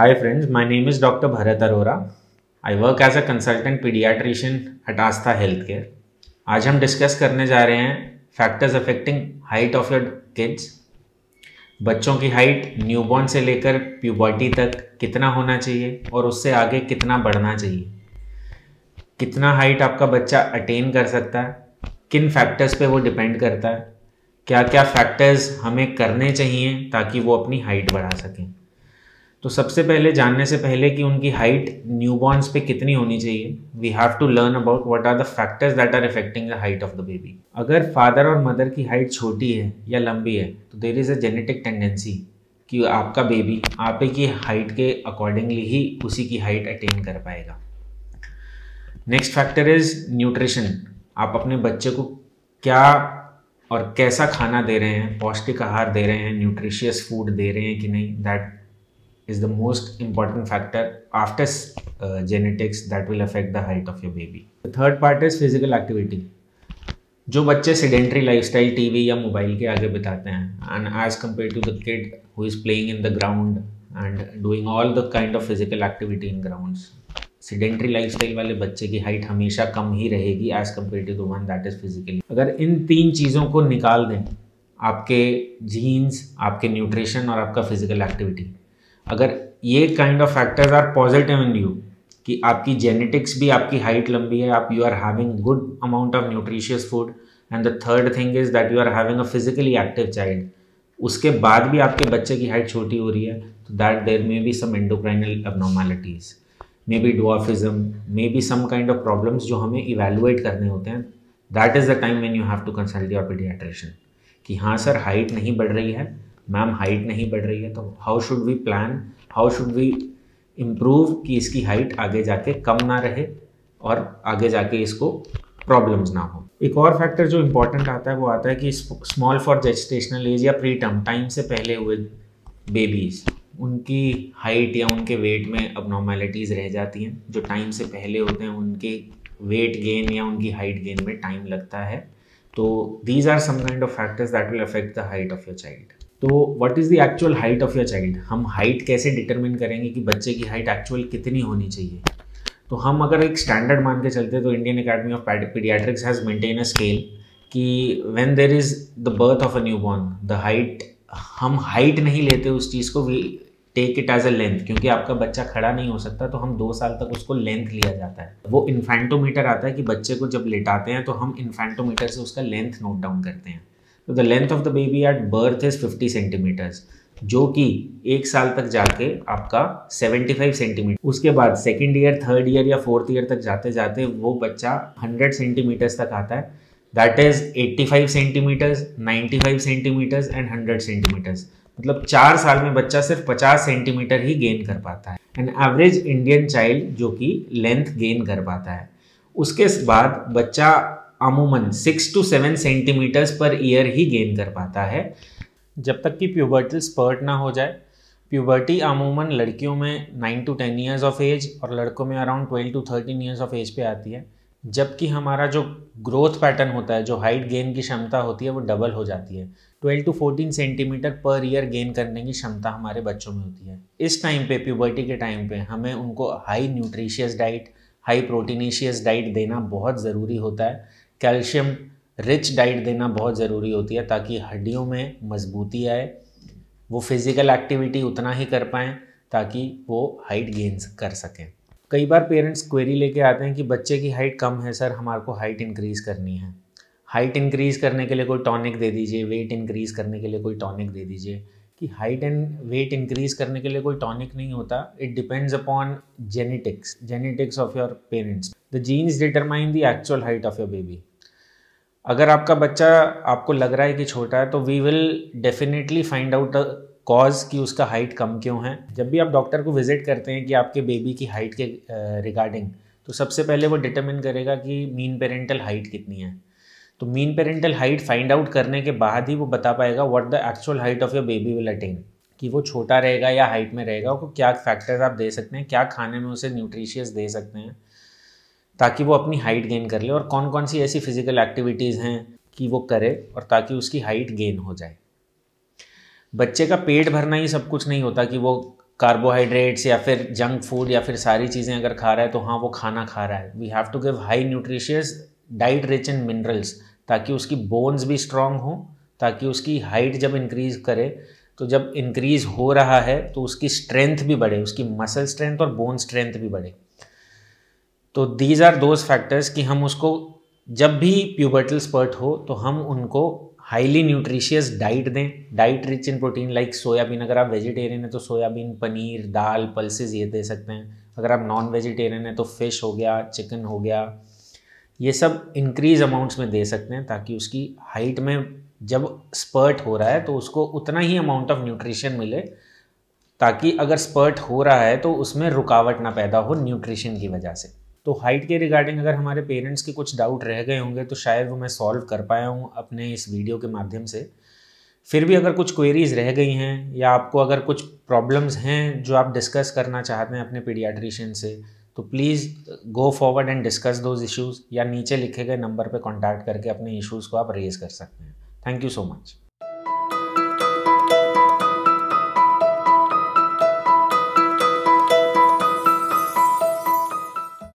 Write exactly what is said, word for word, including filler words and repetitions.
Hi friends, my name is Doctor Bharat Arora. I work as a consultant pediatrician at Aastha Healthcare. आज हम discuss करने जा रहे हैं factors affecting height of your kids. बच्चों की हाइट न्यूबॉर्न से लेकर प्यूबर्टी तक कितना होना चाहिए और उससे आगे कितना बढ़ना चाहिए, कितना हाइट आपका बच्चा अटेन कर सकता है, किन फैक्टर्स पे वो डिपेंड करता है, क्या क्या फैक्टर्स हमें करने चाहिए ताकि वो अपनी हाइट बढ़ा सकें। तो सबसे पहले, जानने से पहले कि उनकी हाइट न्यूबॉर्न्स पे कितनी होनी चाहिए, we have to learn about what are the factors that are affecting the height of the baby. अगर फादर और मदर की हाइट छोटी है या लंबी है तो there is a genetic tendency कि आपका बेबी आप की हाइट के अकॉर्डिंगली ही उसी की हाइट अटेन कर पाएगा। Next factor is nutrition. आप अपने बच्चे को क्या और कैसा खाना दे रहे हैं, पौष्टिक आहार दे रहे हैं, न्यूट्रिशियस फूड दे रहे हैं कि नहीं, that is the most important factor after uh, genetics that will affect the height of your baby. The third part is physical activity. जो बच्चे sedentary lifestyle टीवी या मोबाइल के आगे बिताते हैं and as compared to the kid who is playing in the ground and doing all the kind of physical activity in grounds, sedentary lifestyle वाले बच्चे की height हमेशा कम ही रहेगी as compared to the one that is physically. अगर इन तीन चीज़ों को निकाल दें, आपके जीन्स, आपके न्यूट्रिशन और आपका फिजिकल एक्टिविटी, अगर ये kind of factors are positive in you कि आपकी जेनेटिक्स भी आपकी हाइट लंबी है, आप you are having good amount of nutritious food and the third thing is that you are having a physically active child, उसके बाद भी आपके बच्चे की हाइट छोटी हो रही है तो that there may be some endocrinal abnormalities, may be dwarfism, may be some kind of problems जो हमें इवेलुएट करने होते हैं। That is the time when you have to consult your paediatrician कि हाँ सर, हाइट नहीं बढ़ रही है, मैम हाइट नहीं बढ़ रही है, तो how should we plan, how should we improve कि इसकी हाइट आगे जाके कम ना रहे और आगे जाके इसको प्रॉब्लम्स ना हो। एक और फैक्टर जो इम्पॉर्टेंट आता है वो आता है कि स्मॉल फॉर जेस्टेशनल एज या प्री टर्म टाइम से पहले हुए बेबीज़, उनकी हाइट या उनके वेट में अबनॉर्मेलिटीज़ रह जाती हैं। जो टाइम से पहले होते हैं उनके वेट गेन या उनकी हाइट गेन में टाइम लगता है, तो these are some kind of factors that will affect the height of your child. तो what is the actual height of your child, हम हाइट कैसे डिटरमिन करेंगे कि बच्चे की हाइट एक्चुअल कितनी होनी चाहिए। तो हम अगर एक स्टैंडर्ड मान के चलते हैं तो Indian academy of paediatrics has maintain a scale कि when there is the birth of a newborn, the height, हम हाइट नहीं लेते उस चीज़ को, we take it as a length, क्योंकि आपका बच्चा खड़ा नहीं हो सकता तो हम दो साल तक उसको लेंथ लिया जाता है। वो इन्फेंटोमीटर आता है कि बच्चे को जब लेटाते हैं तो हम इन्फेंटोमीटर से उसका लेंथ नोट डाउन करते हैं। तो the length of the baby at birth is fifty centimetres, जो कि एक साल तक जाके आपका सेवेंटी फाइव सेंटीमीटर, उसके बाद सेकेंड ईयर, थर्ड ईयर या फोर्थ ईयर तक जाते जाते वो बच्चा हंड्रेड सेंटीमीटर्स तक आता है। That is eighty five centimetres, ninety five centimetres and hundred centimetres, मतलब चार साल में बच्चा सिर्फ पचास सेंटीमीटर ही गेन कर पाता है, एन एवरेज इंडियन चाइल्ड जो कि लेंथ गेन कर पाता है। उसके बाद बच्चा अमूमन सिक्स टू सेवन सेंटीमीटर्स पर ईयर ही गेन कर पाता है, जब तक कि प्यूबर्टल स्पर्ट ना हो जाए। प्यूबर्टी अमूमन लड़कियों में nine to ten years of age और लड़कों में around twelve to thirteen years of age पे आती है, जबकि हमारा जो ग्रोथ पैटर्न होता है, जो हाइट गेन की क्षमता होती है, वो डबल हो जाती है। ट्वेल्व टू फोर्टीन सेंटीमीटर पर ईयर गेन करने की क्षमता हमारे बच्चों में होती है। इस टाइम पे, प्यूबर्टी के टाइम पे, हमें उनको high nutritious diet, high proteinaceous diet देना बहुत ज़रूरी होता है। कैल्शियम रिच डाइट देना बहुत ज़रूरी होती है ताकि हड्डियों में मजबूती आए, वो फिज़िकल एक्टिविटी उतना ही कर पाएँ ताकि वो हाइट गेन कर सकें। कई बार पेरेंट्स क्वेरी लेके आते हैं कि बच्चे की हाइट कम है सर, हमारे को हाइट इंक्रीज़ करनी है। हाइट इंक्रीज़ करने के लिए कोई टॉनिक दे दीजिए, वेट इंक्रीज़ करने के लिए कोई टॉनिक दे दीजिए। कि हाइट एंड वेट इंक्रीज़ करने के लिए कोई टॉनिक नहीं होता, it depends upon genetics, genetics of your parents. The genes determine the actual height of your baby. अगर आपका बच्चा आपको लग रहा है कि छोटा है तो we will definitely find out the cause कि उसका हाइट कम क्यों है। जब भी आप डॉक्टर को विजिट करते हैं कि आपके बेबी की हाइट के रिगार्डिंग, तो सबसे पहले वो डिटरमिन करेगा कि मीन पेरेंटल हाइट कितनी है। तो mean parental height find out करने के बाद ही वो बता पाएगा what the actual height of your baby will attain, कि वो छोटा रहेगा या हाइट में रहेगा, उसको क्या फैक्टर्स आप दे सकते हैं, क्या खाने में उसे न्यूट्रिशियस दे सकते हैं ताकि वो अपनी हाइट गेन कर ले, और कौन कौन सी ऐसी फिजिकल एक्टिविटीज़ हैं कि वो करे और ताकि उसकी हाइट गेन हो जाए। बच्चे का पेट भरना ही सब कुछ नहीं होता कि वो कार्बोहाइड्रेट्स या फिर जंक फूड या फिर सारी चीज़ें अगर खा रहा है तो हाँ वो खाना खा रहा है। We have to give high nutritious diet rich in minerals ताकि उसकी बोन्स भी स्ट्रॉन्ग हो, ताकि उसकी हाइट जब इंक्रीज करे तो जब इंक्रीज़ हो रहा है तो उसकी स्ट्रेंथ भी बढ़े, उसकी मसल स्ट्रेंथ और बोन स्ट्रेंथ भी बढ़े। तो दीज आर दोज फैक्टर्स कि हम उसको जब भी प्यूबर्टल स्पर्ट हो तो हम उनको हाईली न्यूट्रिशियस डाइट दें, diet rich in protein like soybean. अगर आप वेजिटेरियन हैं तो सोयाबीन, पनीर, दाल, पल्सेस ये दे सकते हैं। अगर आप नॉन वेजिटेरियन हैं तो फिश हो गया, चिकन हो गया, ये सब इंक्रीज अमाउंट्स में दे सकते हैं ताकि उसकी हाइट में जब स्पर्ट हो रहा है तो उसको उतना ही अमाउंट ऑफ न्यूट्रिशन मिले, ताकि अगर स्पर्ट हो रहा है तो उसमें रुकावट ना पैदा हो न्यूट्रिशन की वजह से। तो हाइट के रिगार्डिंग अगर हमारे पेरेंट्स के कुछ डाउट रह गए होंगे तो शायद वो मैं सॉल्व कर पाया हूँ अपने इस वीडियो के माध्यम से। फिर भी अगर कुछ क्वेरीज रह गई हैं या आपको अगर कुछ प्रॉब्लम्स हैं जो आप डिस्कस करना चाहते हैं अपने पीडियाट्रिशियन से, तो please go forward and discuss those issues, या नीचे लिखे गए नंबर पर कॉन्टैक्ट करके अपने इश्यूज़ को आप रेज़ कर सकते हैं। Thank you so much.